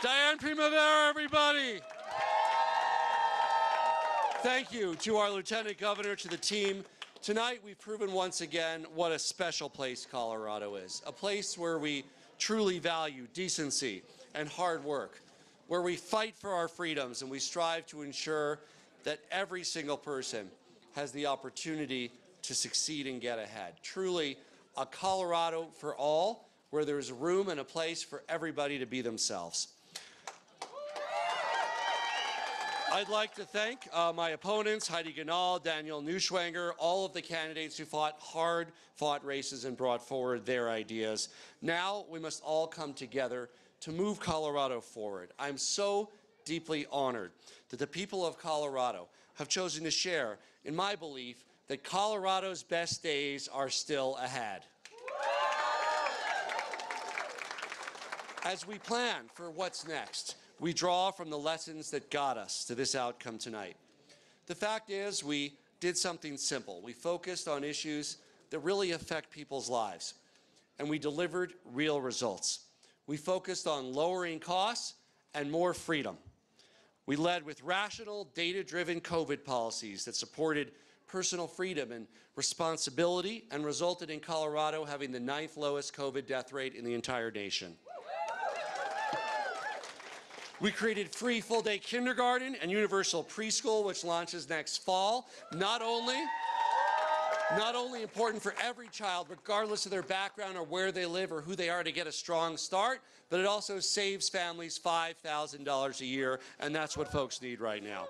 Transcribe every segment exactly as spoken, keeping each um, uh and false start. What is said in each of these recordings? Diane Primavera, everybody. Thank you to our Lieutenant Governor, to the team. Tonight, we've proven once again what a special place Colorado is, a place where we truly value decency and hard work, where we fight for our freedoms and we strive to ensure that every single person has the opportunity to succeed and get ahead. Truly, a Colorado for all, where there is room and a place for everybody to be themselves. I'd like to thank uh, my opponents, Heidi Ganahl, Daniel Neuschwanger, all of the candidates who fought hard, fought races, and brought forward their ideas. Now we must all come together to move Colorado forward. I'm so deeply honored that the people of Colorado have chosen to share in my belief that Colorado's best days are still ahead. As we plan for what's next, we draw from the lessons that got us to this outcome tonight. The fact is, we did something simple. We focused on issues that really affect people's lives, and we delivered real results. We focused on lowering costs and more freedom. We led with rational, data-driven COVID policies that supported personal freedom and responsibility and resulted in Colorado having the ninth lowest COVID death rate in the entire nation. We created free full-day kindergarten and universal preschool, which launches next fall. Not only, not only important for every child, regardless of their background or where they live or who they are, to get a strong start, but it also saves families five thousand dollars a year, and that's what folks need right now.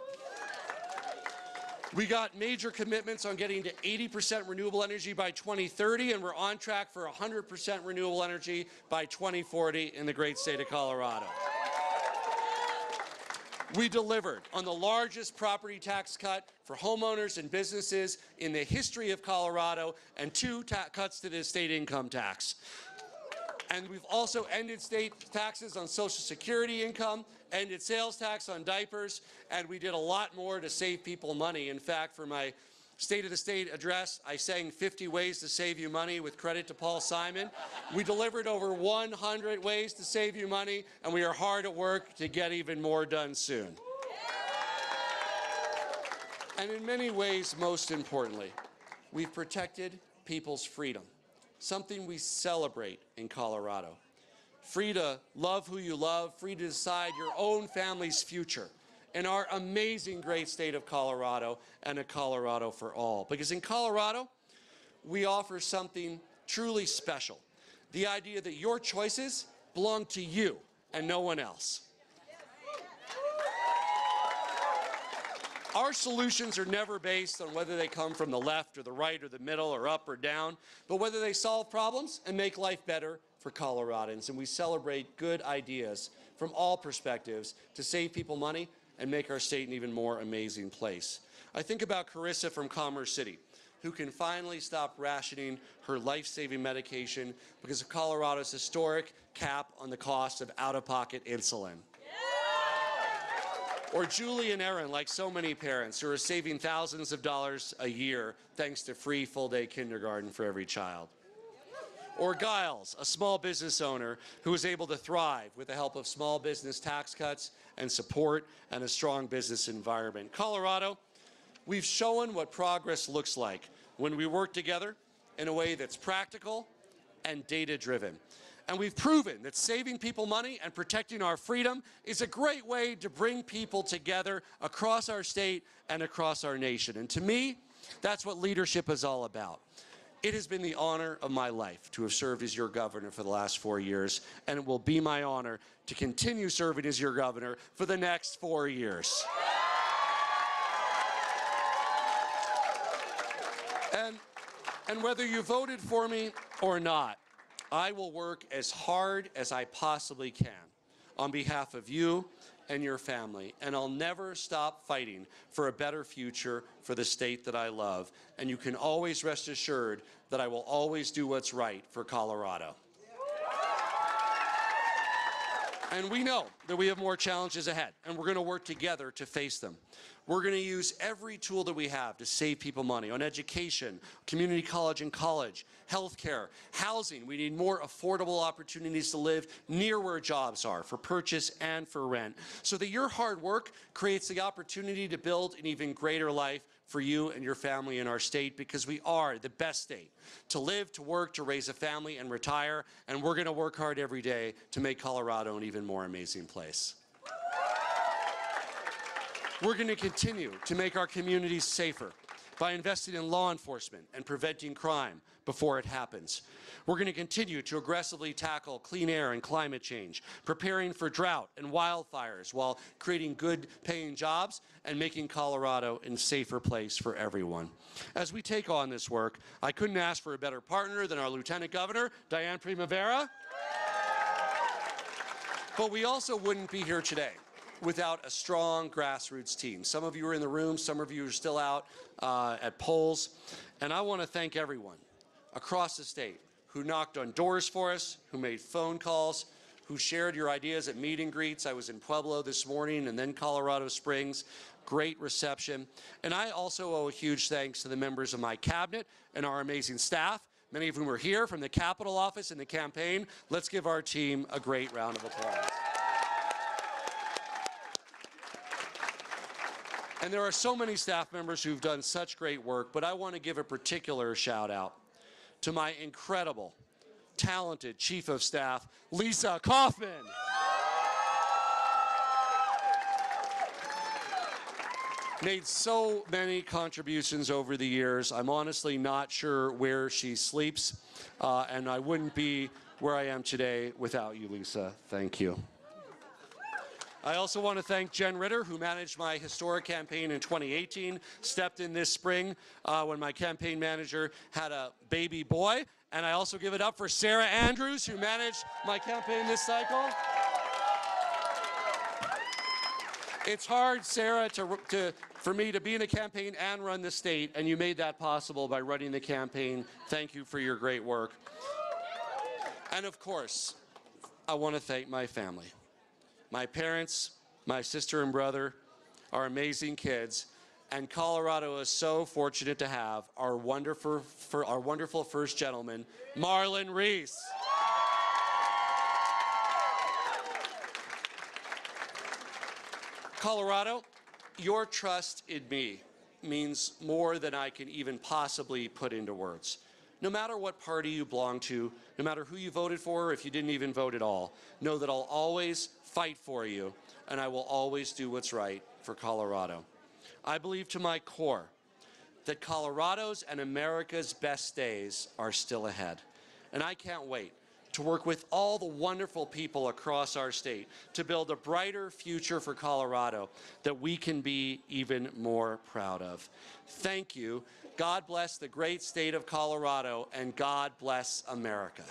We got major commitments on getting to eighty percent renewable energy by twenty thirty, and we're on track for one hundred percent renewable energy by twenty forty in the great state of Colorado. We delivered on the largest property tax cut for homeowners and businesses in the history of Colorado, and two cuts to the state income tax. And we've also ended state taxes on Social Security income, ended sales tax on diapers, and we did a lot more to save people money. In fact, for my State of the State address, I sang fifty ways to save you money, with credit to Paul Simon. We delivered over one hundred ways to save you money, and we are hard at work to get even more done soon. And in many ways, most importantly, we've protected people's freedom, something we celebrate in Colorado. Free to love who you love, free to decide your own family's future, in our amazing great state of Colorado, and a Colorado for all. Because in Colorado, we offer something truly special, the idea that your choices belong to you and no one else. Our solutions are never based on whether they come from the left or the right or the middle or up or down, but whether they solve problems and make life better for Coloradans. And we celebrate good ideas from all perspectives to save people money and make our state an even more amazing place. I think about Carissa from Commerce City, who can finally stop rationing her life-saving medication because of Colorado's historic cap on the cost of out-of-pocket insulin. Yeah. Or Julie and Aaron, like so many parents, who are saving thousands of dollars a year thanks to free full-day kindergarten for every child. Or Giles, a small business owner who was able to thrive with the help of small business tax cuts and support and a strong business environment. Colorado, we've shown what progress looks like when we work together in a way that's practical and data-driven. And we've proven that saving people money and protecting our freedom is a great way to bring people together across our state and across our nation. And to me, that's what leadership is all about. It has been the honor of my life to have served as your governor for the last four years, and it will be my honor to continue serving as your governor for the next four years. And, and whether you voted for me or not, I will work as hard as I possibly can on behalf of you and your family, and I'll never stop fighting for a better future for the state that I love. And you can always rest assured that I will always do what's right for Colorado. And we know that we have more challenges ahead, and we're going to work together to face them. We're going to use every tool that we have to save people money on education, community college and college, healthcare, housing. We need more affordable opportunities to live near where jobs are for purchase and for rent, so that your hard work creates the opportunity to build an even greater life for you and your family in our state, because we are the best state to live, to work, to raise a family and retire, and we're going to work hard every day to make Colorado an even more amazing place. We're going to continue to make our communities safer by investing in law enforcement and preventing crime before it happens. We're going to continue to aggressively tackle clean air and climate change, preparing for drought and wildfires while creating good-paying jobs and making Colorado a safer place for everyone. As we take on this work, I couldn't ask for a better partner than our Lieutenant Governor, Diane Primavera. But we also wouldn't be here today without a strong grassroots team. Some of you are in the room, some of you are still out uh, at polls. And I want to thank everyone across the state who knocked on doors for us, who made phone calls, who shared your ideas at meet and greets. I was in Pueblo this morning and then Colorado Springs. Great reception. And I also owe a huge thanks to the members of my cabinet and our amazing staff, many of whom are here from the Capitol Office and the campaign. Let's give our team a great round of applause. And there are so many staff members who've done such great work, but I want to give a particular shout out to my incredible, talented Chief of Staff, Lisa Kaufman. Made so many contributions over the years. I'm honestly not sure where she sleeps, uh, and I wouldn't be where I am today without you, Lisa. Thank you. I also want to thank Jen Ritter, who managed my historic campaign in twenty eighteen, stepped in this spring uh, when my campaign manager had a baby boy. And I also give it up for Sarah Andrews, who managed my campaign this cycle. It's hard, Sarah, to, to, for me to be in a campaign and run the state, and you made that possible by running the campaign. Thank you for your great work. And of course, I want to thank my family. My parents, my sister and brother, our amazing kids, and Colorado is so fortunate to have our wonderful, for our wonderful first gentleman, Marlon Reese. Colorado, your trust in me means more than I can even possibly put into words. No matter what party you belong to, no matter who you voted for, or if you didn't even vote at all, know that I'll always fight for you, and I will always do what's right for Colorado. I believe to my core that Colorado's and America's best days are still ahead, and I can't wait to work with all the wonderful people across our state to build a brighter future for Colorado that we can be even more proud of. Thank you. God bless the great state of Colorado, and God bless America.